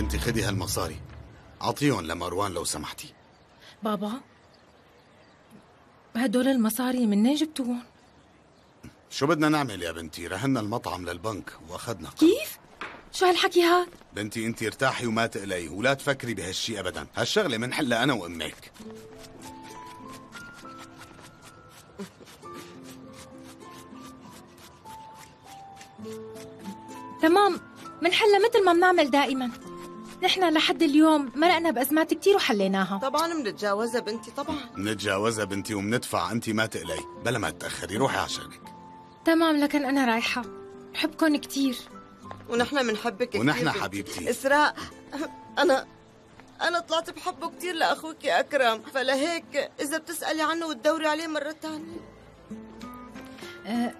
انت خدي هالمصاري، عطيهم لمروان لو سمحتي. بابا، هدول المصاري منين جبتوهم؟ شو بدنا نعمل يا بنتي؟ رهنا المطعم للبنك واخذنا قرض. كيف؟ شو هالحكي هاد؟ بنتي انت ارتاحي وما تقلقي ولا تفكري بهالشي ابدا، هالشغله منحلها انا وامك. تمام، منحلها مثل ما بنعمل دائما. نحن لحد اليوم مرقنا بازمات كثير وحليناها. طبعا منتجاوزها بنتي، طبعا منتجاوزها بنتي ومندفع، انت ما تقلقي. بلا ما تتاخري روحي على شغلك. تمام، لكن انا رايحه، بحبكم كثير. ونحن منحبك كثير ونحن حبيبتي إسراء. انا طلعت بحبه كثير لاخوك يا اكرم، فلهيك اذا بتسالي عنه وتدوري عليه مره ثانيه.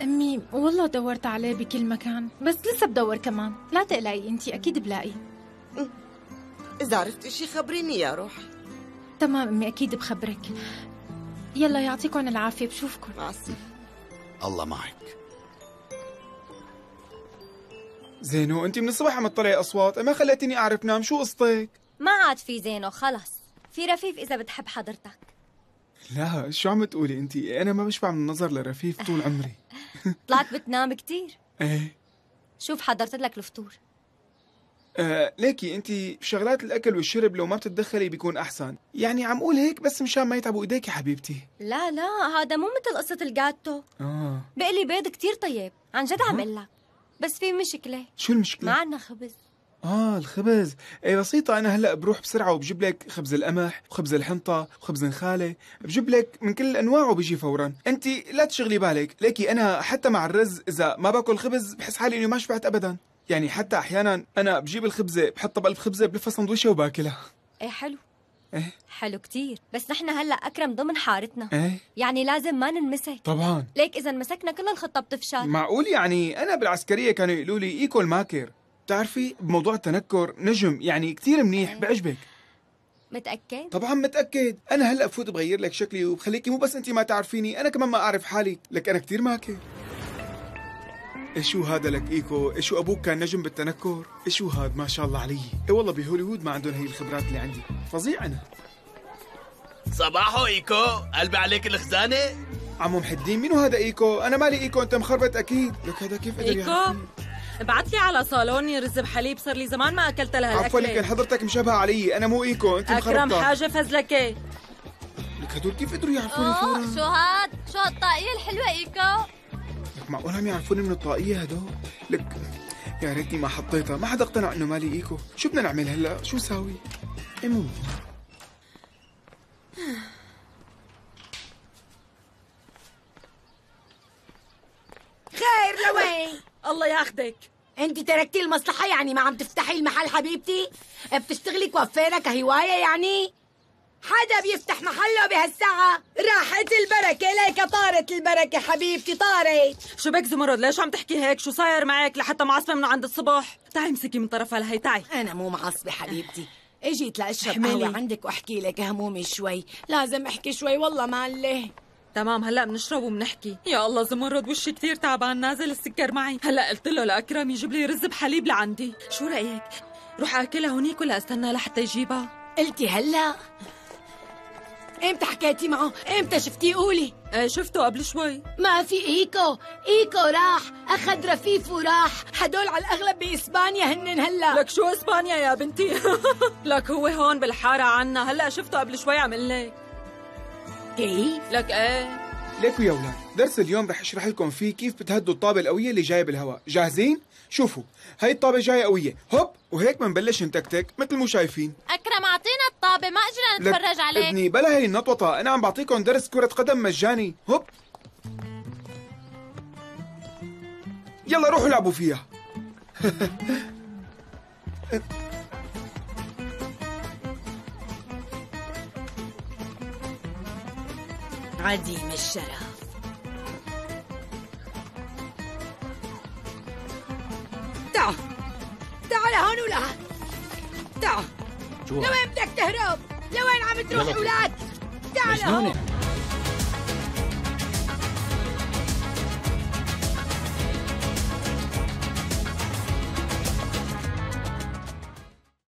امي والله دورت عليه بكل مكان، بس لسه بدور كمان. لا تقلقي انت، اكيد بلاقي. اذا عرفتي شي خبريني يا روحي. تمام امي، اكيد بخبرك. يلا يعطيكم العافيه، بشوفكم. مع السلامه. الله معك. زينو، انت من الصبح عم تطلعي اصوات، ما خليتيني اعرف نام، شو قصتك؟ ما عاد في زينو، خلص في رفيف اذا بتحب حضرتك. لا، شو عم تقولي انت؟ انا ما بشبع من النظر لرفيف طول عمري. طلعت بتنام كثير. ايه، شوف حضرت لك الفطور. ليكي انت شغلات الاكل والشرب لو ما بتتدخلي بيكون احسن، يعني عم قول هيك بس مشان ما يتعبوا ايديك يا حبيبتي. لا لا، هذا مو مثل قصه الجاتو. بقلي بيض كثير طيب، عن جد عم قول لك، بس في مشكله. شو المشكله؟ ما عندنا خبز. الخبز، اي بسيطه. انا هلا بروح بسرعه وبجيب لك خبز القمح وخبز الحنطه وخبز الخاله، بجيب لك من كل انواعه وبيجي فورا، انت لا تشغلي بالك. ليكي انا حتى مع الرز اذا ما باكل خبز بحس حالي اني ما شبعت ابدا، يعني حتى احيانا انا بجيب الخبزه بحطها بقلب خبزه بلفها سندويشه وباكلها. ايه حلو. ايه حلو كثير، بس نحن هلا اكرم ضمن حارتنا. ايه يعني لازم ما ننمسك. طبعا. ليك اذا مسكنا كل الخطه بتفشل. معقول؟ يعني انا بالعسكريه كانوا يقولوا لي ايكول ماكر، بتعرفي بموضوع التنكر نجم، يعني كثير منيح. بعجبك؟ متاكد؟ طبعا متاكد. انا هلا بفوت بغير لك شكلي وبخليكي مو بس انت ما تعرفيني، انا كمان ما اعرف حالي، لك انا كثير ماكر. شو هذا لك ايكو؟ شو ابوك كان نجم بالتنكر؟ شو هاد؟ ما شاء الله علي. اي والله بهوليوود ما عندهم هي الخبرات اللي عندي، فظيع انا. صباحو ايكو، قلبي عليك الخزانه. عمو محدين، مينو هذا ايكو؟ انا مالي ايكو، انت مخربط اكيد. لك هذا كيف قدر ايكو؟ ابعت لي على صالوني رز بحليب، صار لي زمان ما اكلت لهالاكله. عفوا لك حضرتك مشابهه علي، انا مو ايكو، انت مخربطه. اكرم حاجه فزلكه. لك هدول كيف قدروا يعرفوني فورا؟ شو هاد؟ شو هالطاقيه الحلوه ايكو؟ معقول عم يعرفوني من الطاقية هدول؟ لك يا ريتني ما حطيتها، ما حدا اقتنع انه مالي ايكو. شو بدنا نعمل هلا؟ شو ساوي؟ امو خير لوين؟ الله ياخذك، انت تركتي المصلحة يعني ما عم تفتحي المحل حبيبتي؟ بتشتغلي كوافيرة كهواية يعني؟ حدا بيفتح محله بهالساعة؟ راحت البركة، ليك طارت البركة حبيبتي، طارت. شو بك زمرد؟ ليش عم تحكي هيك؟ شو صاير معك لحتى معصبة من عند الصبح؟ تعي امسكي من طرفها لهي، تعي. أنا مو معصبة حبيبتي، اجيت لأشرب قهوة عندك وأحكي لك همومي شوي، لازم أحكي شوي والله معلّه. تمام، هلا بنشرب وبنحكي. يا الله زمرد، وشي كثير تعبان، نازل السكر معي. هلا قلت له لأكرم يجيب لي رز بحليب لعندي، شو رأيك؟ روح آكلها هونيك ولا استنى لحتى يجيبها؟ قلتي هلا؟ امتى حكيتي معه؟ امتى شفتيه؟ قولي. شفته قبل شوي. ما في ايكو، ايكو راح، اخذ رفيف وراح، هدول على الاغلب باسبانيا هنن هلا. لك شو اسبانيا يا بنتي؟ لك هو هون بالحاره عنا، هلا شفته قبل شوي عم اقول لك. كيف؟ لك ايه؟ ليكوا يا اولاد، درس اليوم رح اشرح لكم فيه كيف بتهدوا الطابه القويه اللي جايه بالهواء، جاهزين؟ شوفوا، هي الطابه جايه قويه، هوب، وهيك بنبلش نتكتك مثل مو شايفين. اكرم اعطينا الطابه، ما اجينا نتفرج عليك. ابني بلا هي النطوطه، انا عم بعطيكم درس كرة قدم مجاني، هوب. يلا روحوا العبوا فيها. عديم الشرف. تعا تعا لهون ولهون، تعا. لوين بدك تهرب؟ لوين عم تروح اولاد؟ تعا لهون.